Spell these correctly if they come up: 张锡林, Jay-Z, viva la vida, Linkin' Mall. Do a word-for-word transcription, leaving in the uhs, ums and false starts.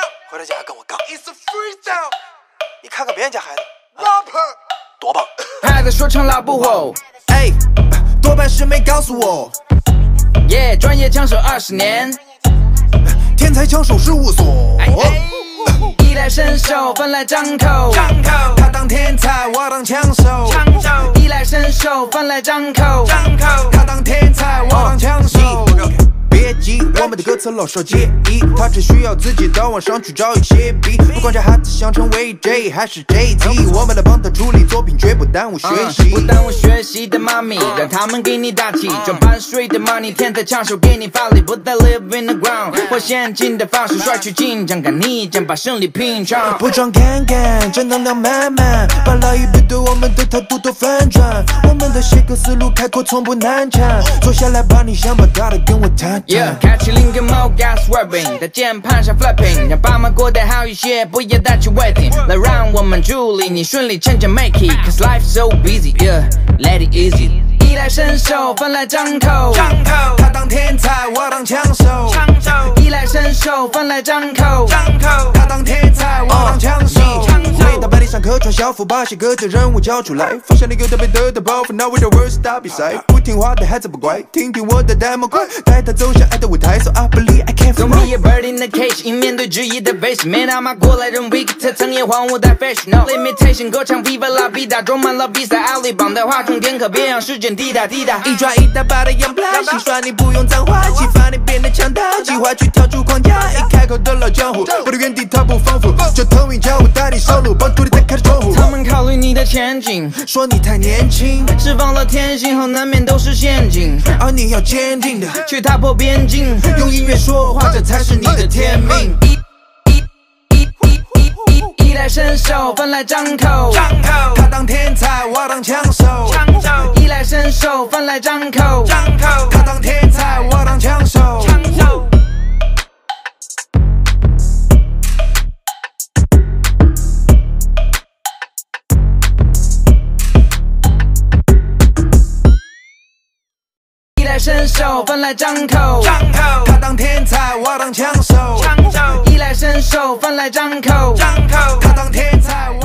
down。回到家跟我杠。It's a freestyle。你看看别人家孩子 ，rapper 多棒！孩子说唱拉不火，哎，多半是没告诉我。耶，专业枪手二十年，天才枪手事务所。衣来伸手，饭来张口。他当天才，我当枪手。衣来伸手，饭来张口。他当天才，我当枪手。别急，我们的歌词老少皆宜，他只需要自己到网上去找一些笔。不管这孩子想成为 J 还是 J T， 我们来帮他处理作品，绝不耽误学习。不耽误学习的妈咪，让他们给你打气。赚版税的 money， 天才枪手给你发力，不再 live in the ground， 或现金的方式帅去进场，敢逆战把胜利拼上。不装侃侃，正能量满满，把老一辈对我们的态度都反转。我们的写歌思路开阔，从不难缠。坐下来把你想表达的跟我谈。Yeah， 开启 Linkin' Mall gas swerving， 在键盘上 flapping， 让爸妈过得好一些，不要再去 waiting， 来让我们助力你顺利成长 make it， cause life's so busy， yeah let it easy。衣来伸手，饭来张口，他当天才，我当枪手。衣来伸手，饭来张口，他当天才，我当枪手。回到班里上课穿校服，把写歌的任务交出来，放下你有的没得的包袱，拿我的 words 打比赛。不听话的孩子不乖，听听我的 demo 快，带他走向爱的舞台。So I believe I can fly。Don't be a bird in the cage， 迎面对质疑的 face， 没他妈过来人 weak， 他曾也荒芜在 fashion。No limitation， 歌唱 viva la vida， 装满了比赛奥利榜的话中天可别让时间滴答滴答。一抓一大把的洋派，洗刷你不用脏话，启发你变得强大，计划去跳出框架。一开口的老江湖，我的原地踏步丰富，就腾云驾雾带你上路，帮助你打开窗户。他们考虑你的前景，说你太年轻，释放了天性后难免都是陷阱，而你要坚定的去踏破边境，用音乐说话，这才是你的天命。衣来伸手，饭来张口，他当天才，我当枪手。衣来伸手，饭来张口，他当天才，我当枪手。衣来伸手，饭来张口，他当天才，我当枪手。衣来伸手，饭来张口，他当天才。